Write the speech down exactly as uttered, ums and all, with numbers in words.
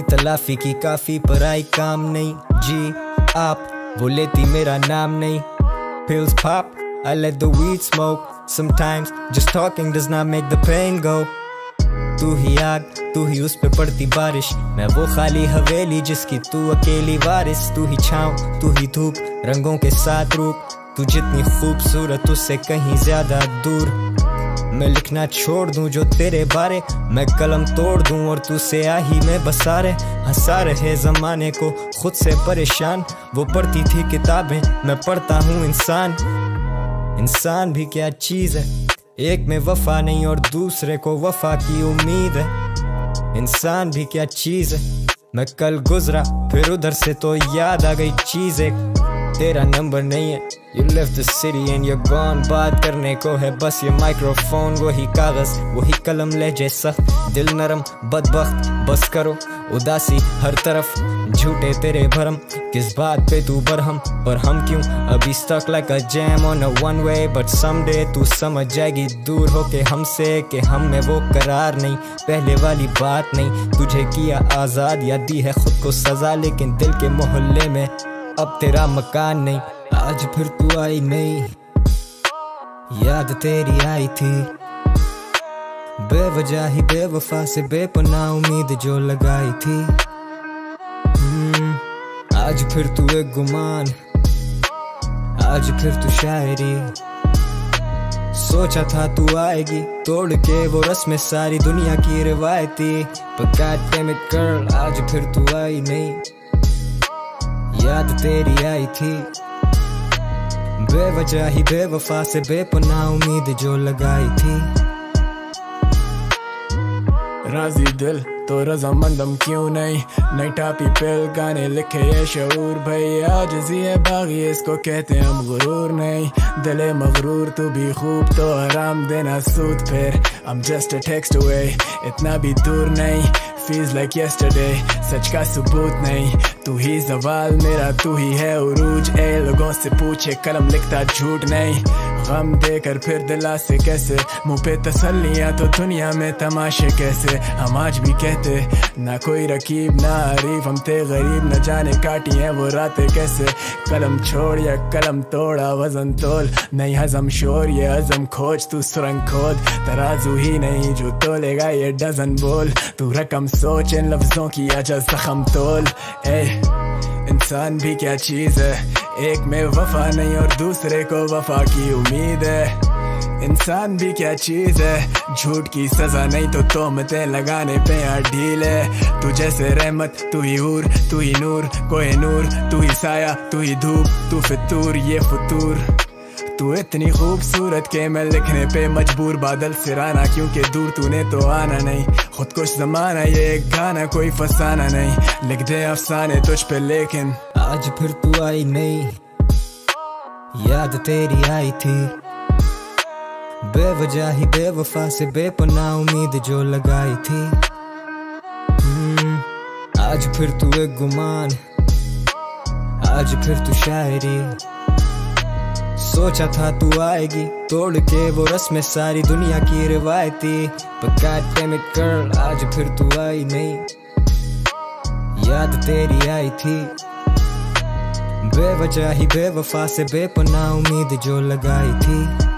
काफी तलाफी की काफी पर आई काम नहीं। जी आप वो लेती मेरा नाम नहीं। Pills pop, I let the weed smoke. Sometimes just talking does not make the pain go. तू ही आग तू ही उस पे पड़ती बारिश, मैं वो खाली हवेली जिसकी तू अकेली वारिस। तू ही छाँव तू ही धूप रंगों के साथ रूप, तू जितनी खूबसूरत उससे कहीं ज्यादा दूर। मैं लिखना छोड़ दूं जो तेरे बारे, मैं कलम तोड़ दूं और तू से आही में बसा रे। हंसा रहे जमाने को खुद से परेशान, वो पढ़ती थी किताबें मैं पढ़ता हूँ इंसान। इंसान भी क्या चीज़ है, एक में वफा नहीं और दूसरे को वफा की उम्मीद है। इंसान भी क्या चीज़ है, मैं कल गुजरा फिर उधर से तो याद आ गई चीज़ें। तेरा नंबर नहीं है, you left the city and you're gone। बात करने को है बस ये माइक्रोफोन, वही कागज वही कलम, लहजे सख्त दिल नरम बदबख्त। बस करो उदासी हर तरफ, झूठे तेरे भरम, किस बात पे तू बरहम। पर हम क्यों अभी stuck like a jam on a one way, but someday तू समझ जाएगी दूर होके हमसे कि हम में वो करार नहीं, पहले वाली बात नहीं। तुझे किया आज़ाद या दी है खुद को सजा, लेकिन दिल के मोहल्ले में अब तेरा मकान नहीं। आज फिर तू आई नहीं, याद तेरी आई थी बेवजह ही बेवफा से बेपनाह उम्मीद जो लगाई थी। आज फिर तू एक गुमान, आज फिर तू शायरी। सोचा था तू आएगी तोड़ के वो रस्में सारी दुनिया की रिवायती, पर God damn it girl आज फिर तू आई नहीं, याद तेरी आई थी बेवजह ही बेवफा से बेपनाह उम्मीद जो लगाई थी। राजी दिल तो रजामंदम क्यों नहीं, नई टापी पिल गाने लिखे ये शऊर। भाई आजिज़ी है बागी इसको कहते हम, गुरूर नहीं दिले मगरूर। तू भी खूब तो आराम देना सूद फिर, I'm just a text away इतना भी दूर नहीं। Feels like yesterday सच का सबूत नहीं, तू ही सवाल मेरा तू ही है उरूज। ए लोगों से पूछे कलम लिखता झूठ नहीं, गम देकर फिर दिला से कैसे मुँह पे तसल्लियाँ, तो दुनिया में तमाशे कैसे। हम आज भी कहते ना कोई रकीब ना आरीफ, हम थे गरीब न जाने काटी हैं वो रातें कैसे। कलम छोड़ या कलम तोड़ा वजन तोल नहीं, हजम शोर ये हजम खोज तू सुरंग खोद। तराजू ही नहीं जो तोलेगा ये डजन बोल, तू रकम सोच इन लफ्जों की आजा जख्म तोल। ए इंसान भी क्या चीज़ है, एक में वफा नहीं और दूसरे को वफा की उम्मीद है। इंसान भी क्या चीज़ है, झूठ की सज़ा नहीं तो तोहमतें लगाने पे यार ढील है। तू जैसे रहमत तू ही हूर तू ही नूर, कोई नूर तू ही साया तू ही धूप, तू फितूर ये फतूर। तू इतनी खूबसूरत के मैं लिखने पे मजबूर, बादल सिराना क्योंकि दूर तूने तो आना नहीं। खुद कुछ जमाना ये एक गाना कोई फसाना नहीं, लिख दे अफसाने तुझ पे लेकिन आज फिर तू आई नहीं, याद तेरी आई थी बेवजह ही बेवफा से बेपनाह उम्मीद जो लगाई थी। आज फिर तू एक गुमान, आज फिर तू शायरी। सोचा था तू आएगी तोड़ के वो रस्में सारी दुनिया की रिवायती, पर God damn it girl आज फिर तू आई नहीं, याद तेरी आई थी बेवजह ही बेवफा से बेपनाह उम्मीद जो लगाई थी।